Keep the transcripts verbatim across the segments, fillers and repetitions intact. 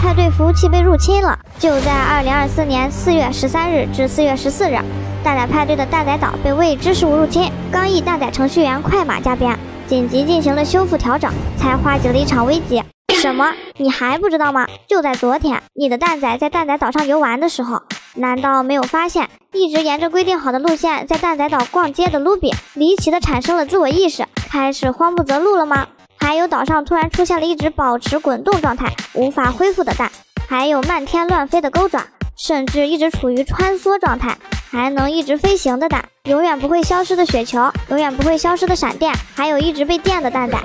派对服务器被入侵了。就在二零二四年四月十三日至四月十四日，大仔派对的大仔岛被未知事物入侵，刚毅大仔程序员快马加鞭，紧急进行了修复调整，才化解了一场危机。 什么？你还不知道吗？就在昨天，你的蛋仔在蛋仔岛上游玩的时候，难道没有发现一直沿着规定好的路线在蛋仔岛逛街的卢比，离奇的产生了自我意识，开始慌不择路了吗？还有岛上突然出现了一直保持滚动状态、无法恢复的蛋，还有漫天乱飞的钩爪，甚至一直处于穿梭状态，还能一直飞行的蛋，永远不会消失的雪球，永远不会消失的闪电，还有一直被电的蛋蛋。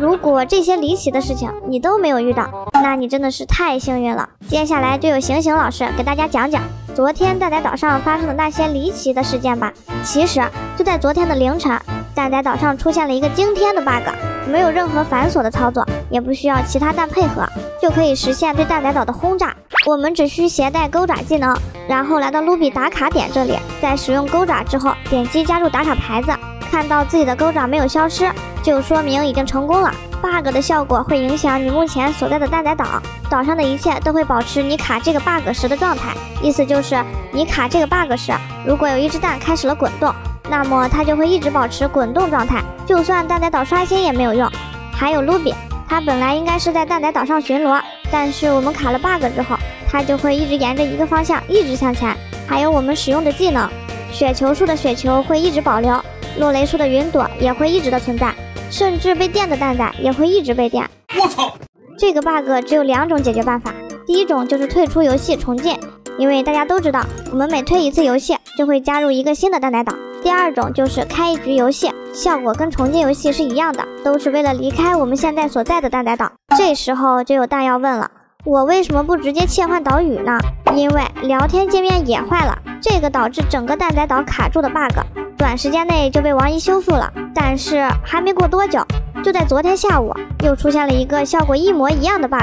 如果这些离奇的事情你都没有遇到，那你真的是太幸运了。接下来就有醒醒老师给大家讲讲昨天蛋仔岛上发生的那些离奇的事件吧。其实就在昨天的凌晨，蛋仔岛上出现了一个惊天的 bug， 没有任何繁琐的操作，也不需要其他蛋配合，就可以实现对蛋仔岛的轰炸。我们只需携带钩爪技能，然后来到卢比打卡点这里，在使用钩爪之后，点击加入打卡牌子，看到自己的钩爪没有消失。 就说明已经成功了。bug 的效果会影响你目前所在的蛋仔岛，岛上的一切都会保持你卡这个 bug 时的状态。意思就是你卡这个 bug 时，如果有一只蛋开始了滚动，那么它就会一直保持滚动状态，就算蛋仔岛刷新也没有用。还有卢比，它本来应该是在蛋仔岛上巡逻，但是我们卡了 bug 之后，它就会一直沿着一个方向一直向前。还有我们使用的技能，雪球树的雪球会一直保留，落雷树的云朵也会一直的存在。 甚至被电的蛋蛋也会一直被电。我操！这个 bug 只有两种解决办法，第一种就是退出游戏重进，因为大家都知道，我们每退一次游戏就会加入一个新的蛋仔岛。第二种就是开一局游戏，效果跟重进游戏是一样的，都是为了离开我们现在所在的蛋仔岛。这时候就有蛋要问了，我为什么不直接切换岛屿呢？因为聊天界面也坏了，这个导致整个蛋仔岛卡住的 bug。 短时间内就被王一修复了，但是还没过多久，就在昨天下午，又出现了一个效果一模一样的 bug。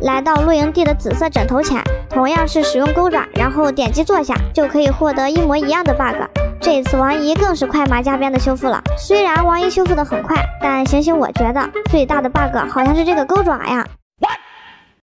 来到露营地的紫色枕头前，同样是使用钩爪，然后点击坐下，就可以获得一模一样的 bug。 这次王一更是快马加鞭的修复了。虽然王一修复的很快，但醒醒，我觉得最大的 bug 好像是这个钩爪呀。